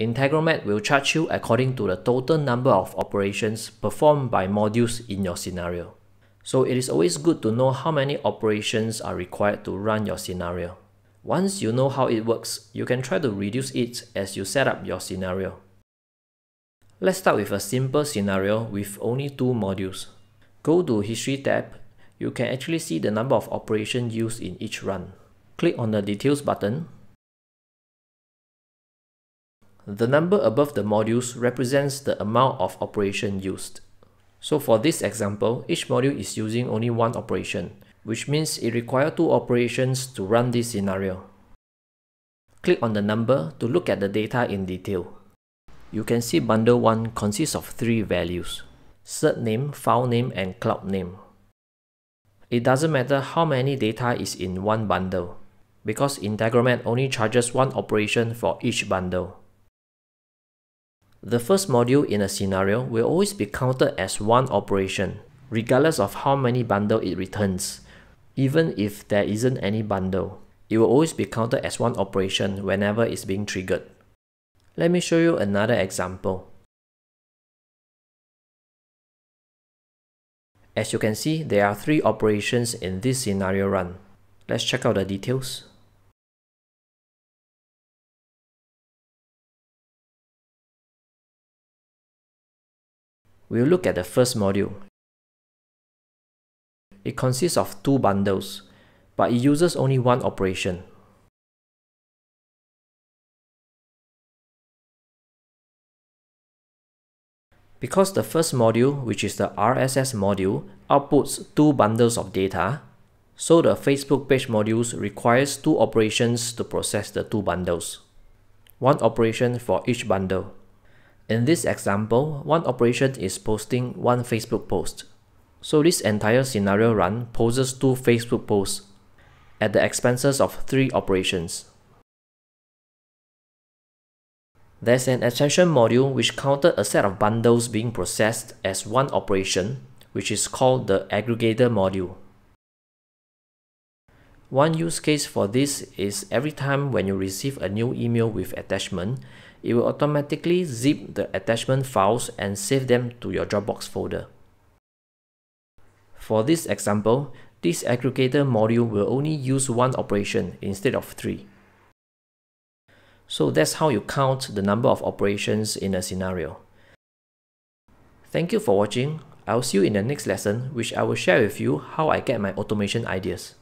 Integromat will charge you according to the total number of operations performed by modules in your scenario. So it is always good to know how many operations are required to run your scenario. Once you know how it works, you can try to reduce it as you set up your scenario. Let's start with a simple scenario with only 2 modules. Go to History tab. You can actually see the number of operations used in each run. Click on the Details button. The number above the modules represents the amount of operation used. So for this example, each module is using only 1 operation, which means it requires 2 operations to run this scenario. Click on the number to look at the data in detail. You can see Bundle 1 consists of 3 values: cert name, file name, and cloud name. It doesn't matter how many data is in one bundle, because Integromat only charges 1 operation for each bundle. The first module in a scenario will always be counted as 1 operation, regardless of how many bundles it returns. Even if there isn't any bundle, it will always be counted as 1 operation whenever it's being triggered. Let me show you another example. As you can see, there are 3 operations in this scenario run. Let's check out the details. We'll look at the first module. It consists of 2 bundles, but it uses only 1 operation. Because the first module, which is the RSS module, outputs 2 bundles of data, so the Facebook page modules requires 2 operations to process the 2 bundles. 1 operation for each bundle. In this example, 1 operation is posting 1 Facebook post. So this entire scenario run poses 2 Facebook posts at the expenses of 3 operations. There's an extension module which counted a set of bundles being processed as 1 operation, which is called the aggregator module. One use case for this is every time when you receive a new email with attachment, it will automatically zip the attachment files and save them to your Dropbox folder. For this example, this aggregator module will only use 1 operation instead of 3. So that's how you count the number of operations in a scenario. Thank you for watching. I'll see you in the next lesson, which I will share with you how I get my automation ideas.